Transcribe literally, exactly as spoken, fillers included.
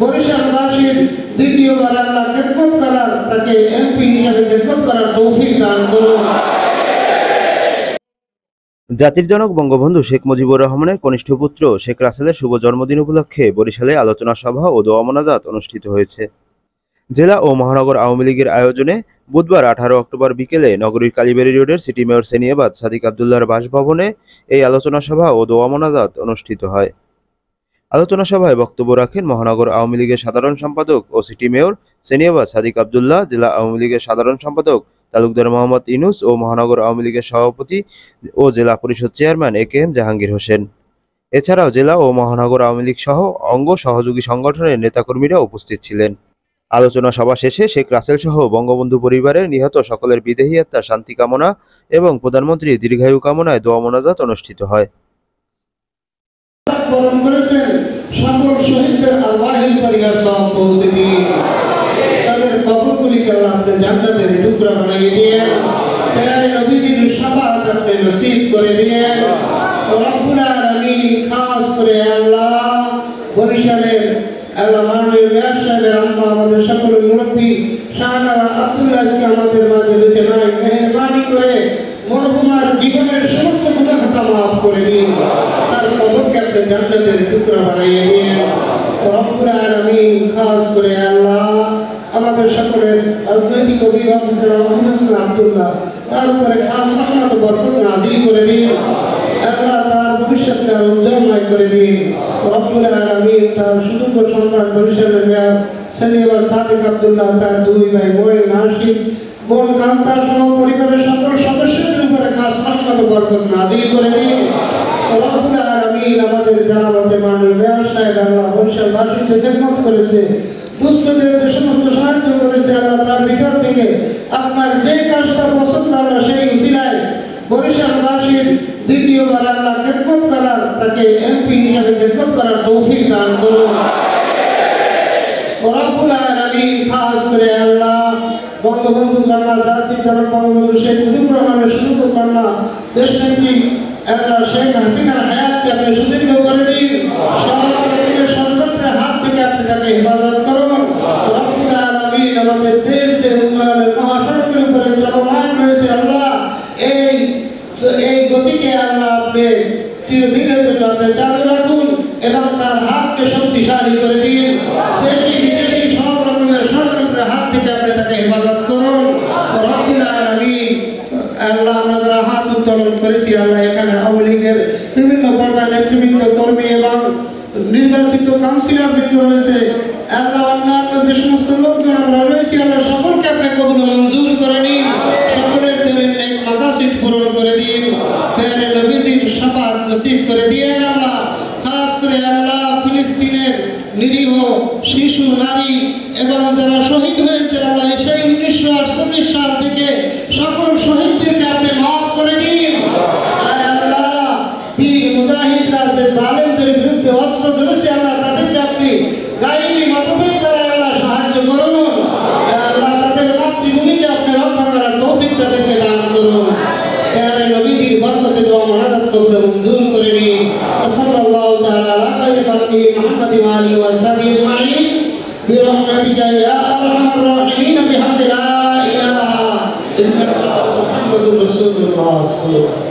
বরিশালবাসীর দ্বিতীয়বার আল্লাহ খেদমত করার, তাকে এমপি হিসেবে খেদমত করার তৌফিক দান করুন। জাতির জনক বঙ্গবন্ধু শেখ মুজিবুর রহমানের কনিষ্ঠ পুত্র শেখ রাসেলের শুভ জন্মদিন উপলক্ষে বরিশালে আলোচনা সভা ও দোয়া মোনাজাত অনুষ্ঠিত হয়েছে। জেলা ও মহানগর আওয়ামী লীগের আয়োজনে বুধবার আঠারো অক্টোবর বিকেলে নগরীর কালীবাড়ি রোডের সিটি মেয়র সেরনিয়াবাত সাদিক আব্দুল্লাহর বাসভবনে এই আলোচনা সভা ও দোয়া মোনাজাত অনুষ্ঠিত হয়। আলোচনা সভায় বক্তব্য রাখেন মহানগর আওয়ামী লীগের সাধারণ সম্পাদক ও সিটি মেয়র সেরনিয়াবাত সাদিক আব্দুল্লাহ, জেলা আওয়ামী লীগের সাধারণ সম্পাদক তালুকদার মোহাম্মদ ইউনূস ও মহানগর আওয়ামী লীগের সভাপতি ও জেলা পরিষদ chairman A K M Jahangir Hossain. এছাড়াও জেলা ও মহানগর আওয়ামী লীগ সহ অঙ্গ সহযোগী সংগঠনের নেতাকর্মীরা উপস্থিত ছিলেন। আলোচনা সভা শেষে শেখ রাসেল সহ বঙ্গবন্ধু পরিবারের নিহত সকলের বিদেহী আত্মার শান্তি কামনা এবং প্রধানমন্ত্রী দীর্ঘায়ু কামনায় দোয়া মোনাজাত অনুষ্ঠিত হয়। আমাদের সকলের মুরব্বী শাহনারা আব্দুল্লাহ আমাদের মাঝে বেঁচে নাই, মেহরবানি করে মরহুমার জীবনের সমস্ত গুনাহ মাফ করে দিন, তার কবরকে আপনি জান্নাতের টুকরা বানিয়ে দিন রব্বুল আলামিন। খাস করে আল্লাহ আমাদের সকলের রাজনৈতিক অভিভাবকদের রহমান আব্দুল্লাহ তার উপরে খাস রহমত বরকত নাযিল করে দিন আল্লাহ, তার ভবিষ্যৎকে উজ্জ্বলময় করে দিন রব্বুল আলামিন। তার সুযোগ্য সন্তান বরিশালের মেয়র সেরনিয়াবাত সাদিক আব্দুল্লাহ, তার দুই ভাই মোয়েল নাশিদ বোন কান্তা সহ পরিবারের সকল সদস্যদের উপরে খাস রহমত বরকত নাযিল করে দিন রব্বুল আলামিন। আমাদের জানাতে মাননীয় মেয়র সাহেব আল্লাহ বরিশালবাসীকে খেদমত করেছে, দুস্থদের যে সমস্ত সাহায্য করেছে আল্লাহ তার ভিতর থেকে আপনার যে কাজটা পছন্দ আল্লাহ সেই উসিলায় বরিশালবাসীর দ্বিতীয়বার আল্লাহ খেদমত করার, তাকে এমপি হিসেবে খেদমত করার তৌফিক দান করুন রব্বুল আলামিন। খাস করে আল্লাহ বঙ্গবন্ধু কন্যা জাতির জনক বঙ্গবন্ধু শেখ মুজিবুর রহমানের সুযোগ্য কন্যা দেশনেত্রী আল্লাহ শেখ হাসিনার হায়াতকে আপনি সুদীর্ঘ করে দিন, সরকারের সন্তানদের হাত থেকে আপনি তাকে হেফাজত করুন রব্বুল আলামিন। আমাদের দেশ যে উন্নয়নের মহাসড়কের উপরে চলমান রয়েছে আল্লাহ এই এই গতিকে আল্লাহ আপনি চিরদিনের জন্য আপনি চালু রাখুন এবং তার হাতকে শক্তিশালী করে দিন, দেশি বিদেশি সব রকমের ষড়যন্ত্রের হাত থেকে আপনি তাকে হেফাজত করুন রব্বুল আলামিন। আল্লাহ আমরা যারা হাত উত্তোলন করেছি আল্লাহ এখানে আওয়ামী লীগের বিভিন্ন পর্যায়ের নেতৃবৃন্দ কর্মী এবং নির্বাচিত কাউন্সিলর বৃন্দ রয়েছে আল্লাহ, অন্যান্য যে সমস্ত লোকজন আমরা রয়েছি আল্লাহ সকলকে আপনি কবুল মঞ্জুর করে নিন, সকলের দিনের নেক মাকাসিদ পূরণ করে দিন, পেয়ারে নবীজির শাফাআত নসিব করে দিন আল্লাহ। খাস করে আল্লাহ ফিলিস্তিনের নিরীহ শিশু নারী এবং যারা শহীদ হয়েছে আল্লাহ সেই উনিশশো আটচল্লিশ সাল থেকে সকল শহীদদেরকে আপনি মাফ করে দিন আল্লাহ। বীর মুজাহিদরা যে জালেমদের বিরুদ্ধে অস্ত্র ধরেছে আল্লাহ তাদেরকে আপনি গাইবি মতভেদ দ্বারা আল্লাহ সাহায্য করুন আল্লাহ, তাদের মাতৃভূমিকে আপনি রক্ষা করার তৌফিক তাদেরকে দান করুন, পেয়ারে নবীজির বরকতে দোয়া মোনাজাত কবুল মঞ্জুর করে নিন। সাল্লাল্লাহু তাআলা আলা খায়রি খালকি মুহাম্মাদি ওয়া আলিহি ওয়া সাহবিহি আজমাইন বিরহমাতিকা ইয়া আরহামার রাহিমিন বিহামদিল্লাহ ইলাহা ইল্লাল্লাহু মুহাম্মাদুর রাসূলুল্লাহ।